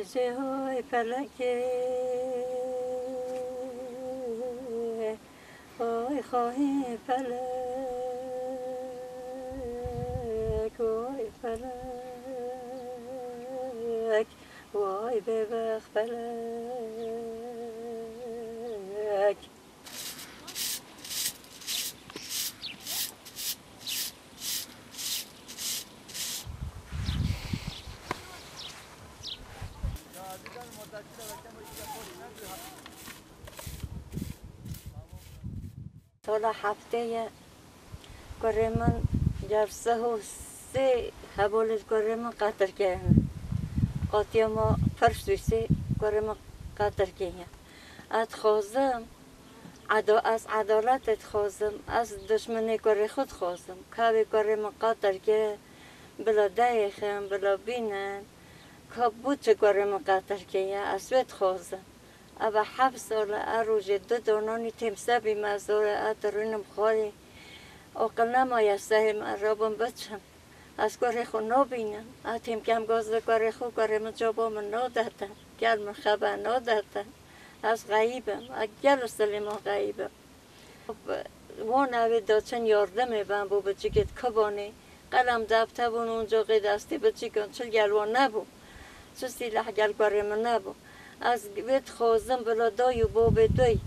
مژه های فلک، آی خواهی فلک، آی فلک، وای ببخ فلک. حالا هفته کارمان جلسه و سه حبال کارمان قطر کردن. قاطی ما فرش دوسته کارمان قطر کردن. ات خوازم، از عدالت ات خوازم، از دشمنی کار خود خوازم. که کارمان قطر که بلا دایخم، بلا بینن. که بوده کارمان قطر کردن. اسود خوازم. ابا حبس ولا اروج ددونوني تمسبي مازور اترنم خوري او قلما يسهم ربم بچم از کار خو نبینم اتم کم گاز کار خو کارم جوابم ندادم گرم خبر ندادم از غیبم اگر سلم غیبم وانه دادن یاردم بم بو بچیت کبانی قلم دفتر اونجا دستی بچیکن چل گلوان نبو چه سلاح گل کارم نبو از بیت خوازم بلادای و بابدای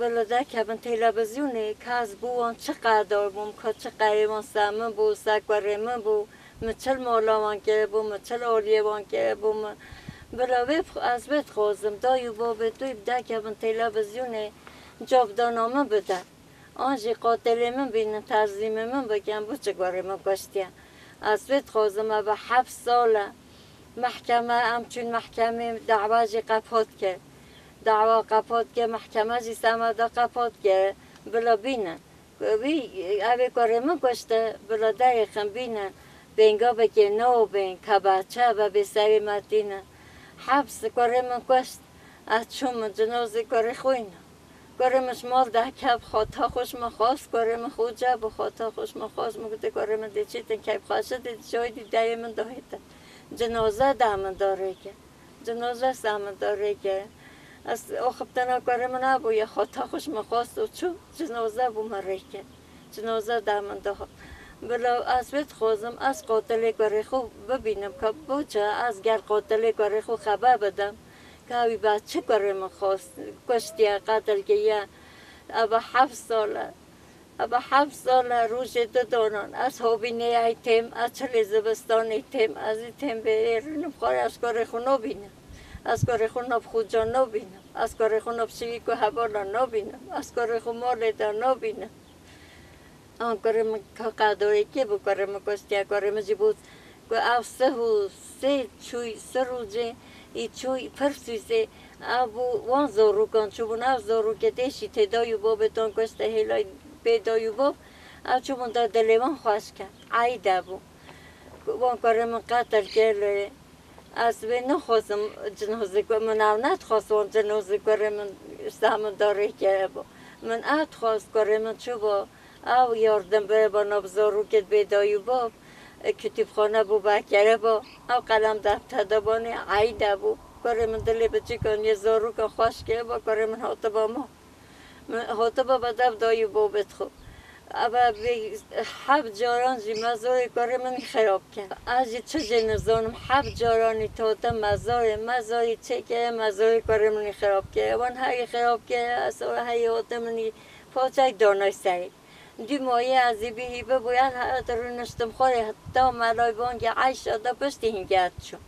بلاده که بین تلویزیونه که از بوان چقدر ممکن چقدر من سامن بو سکوره من بو مچل مالاوان که بو مچل آلیوان که بو بلاده از بیت خوازم دای و بابدای بده که بین تلویزیونه جابدانامه بده آنجی قاتل من بینن ترزیم من بگم بو چگاره من گشتیم از بیت خوازم ابا 7 ساله محکمه همچون محکمه دعوه جی قپاد کرد دعوه قپاد کرد محکمه جی سمده قپاد کرد بلا بینن اوی کاره من کشته بلا دقیقم بینن بینگا بکی نو بین که بچه و به سوی مدینن حبس کاره من کشت از چون جنازه کاره خوینم کاره من شمال ده کب خاطا خوش من خواست کاره من خوجه با خاطا خوش من خواست مگده کاره من دیچیتن کب خواست دید شای دیده من داهیتن جنازه دامن داره که جنازه سامن داره که از آخوندنا کارم نبوده خدا خوش مخواست و چو جنازه بومره که جنازه دامن داره بلا از وقت خوازم از قاتل کاری خوب ببینم که بچه از گر قاتل کاری خوب خبر بدم که وی بچه کارم خواست کشتی قاتل که یا ابا 7 ساله ابا 7 ساله روش دادن از هوی نیای تیم از چلیزبستانی تیم از تیم به رنم خور از کار خونو بینم از کار خونو خودجان نبینم از کار خونو بسیاری که هوالا نبینم از کار خمال دار نبینم آن کارم کادری که بکارم کشتی کارم جیبود که افسه و 3 چوی 3 روزه ای چوی پرسیزه ابو 1 زورو کن چون 1 زورو که دشی تداوی بابتان کشته هیلای بدایو باب، آچو من دادلمان خواست که عیده بود. وان کارم قاتل کرده. از بین نخواستم جنازه کو من آنات خواست وان جنازه کارم سامن داره که بود. من آت خواست کارم چو با آو یاردم به بنابزارو که بدایو باب کتیب خانه بود با کرده بود. آو قلم دفتر دبانی عیده بود. کارم دلی بچی کنی زارو که خواست که با کارم هات با ما. حتما بدم دایی بابت خو، اما به 7 جاران زی مزار کارم میخراب کرد. از چه جنازانم 7 جارانی تا مزاری چه که مزار کارم میخراب کرد. وان هایی خراب کرد از اون حیاتم نی پاچه دانای سری. دی مایه ازی بیهی باید هر طور نشتم خوره حتی ملای بانگی عیش آده پشتی هنگه چون.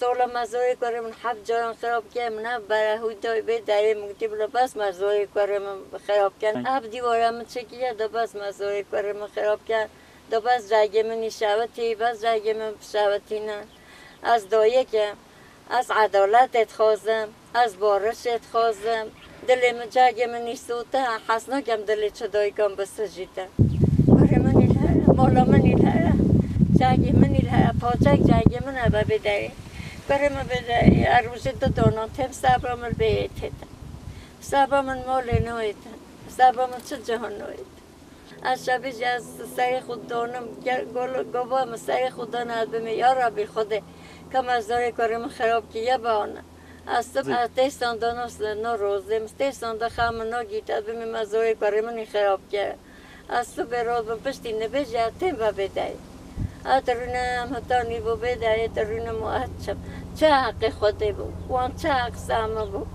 سالا مزاری کارم 7 جاران خراب کردم نه برای هودای به دری مگتی بلا بس مزاری کارم خراب کردم اب دیوارم چکیه دا بس مزاری کارم خراب کرد دا بس رگم نشوتی بس رگم شوتی نه از دایه که از عدالت اتخازم از بارش اتخازم دلم جگم نشوته حسناکم دلی چدایی کم بسجیده کارم نیلهره مالا من نیلهره جایی من ایله پاچه جایی من آب بدهی کارم بدهی اروزی تو دانم تم سبام بیته سبام مال نویته سبام چه جهان نویت از شبیج از سعی خود دانم گل گوام سعی خود دانم به میارا بی خود کم از داره کارم خراب کیه باونه. از تستان دانستن نروزیم، تستان دخام نگیت، از بیم مزوی کارم نخراب که. از تو برود و پشتی نبجات تیم با بدای. آترونم هتانی با بدای، آترونم آتشم. چه حق خودی بود؟ وان چه حق سامه بود؟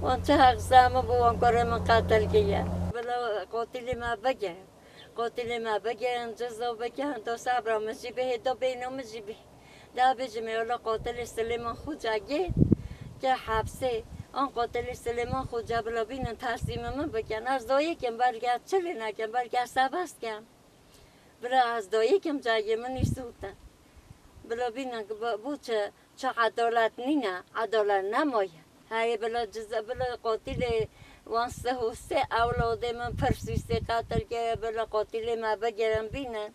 وان چه حق سامه بود؟ وان کارم قاتل کیه؟ بلا قاتل ما بگه. قاتل ما بگن جزا بگن تا صبر مجیبه تا بین مجیبه دا بجمه الله قاتل سلیمان خوجا گید که حبسه آن قاتل سلیمان خوجا بلا بین ترسیم من بکن از دایی کم برگه چلی نکم برگه سبست کم بلا از دایی کم جایی من ایسوتن بلا بین بو چه عدالت نینه عدالت نمایه های بلا جزا بلا قاتل وان سه و سه اولاده من پرسویسته قتل که بلا قاتل ما بگرم بینن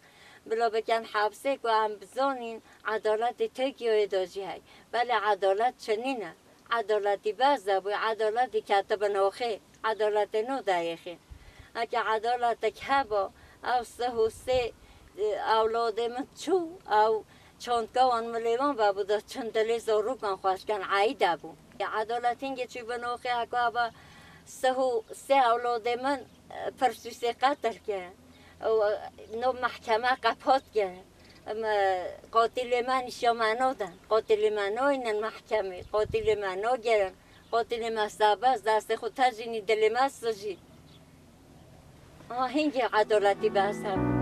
بلا بکن حبسه که هم بزانین عدالت تکیه داجی های بله عدالت چنینه عدالتی بزده بوی عدالتی کتب ناخه عدالت نو دایخه اگه عدالت که با او سه و سه اولاده من چو او چندگوان ملیوان ببوده چندلی زارو کن خوش کن عیده بود عدالت اینگه چی بناخه اگه با سه اولاد من پرسوس قتل کرد و محکمه قپاد کرد قاتل من شمنا دن قاتل منا اینن محکمه قاتل منا گرن قاتل مصابه از دست خود تجینی دل مستجید آهنگ عدالتی بحث هم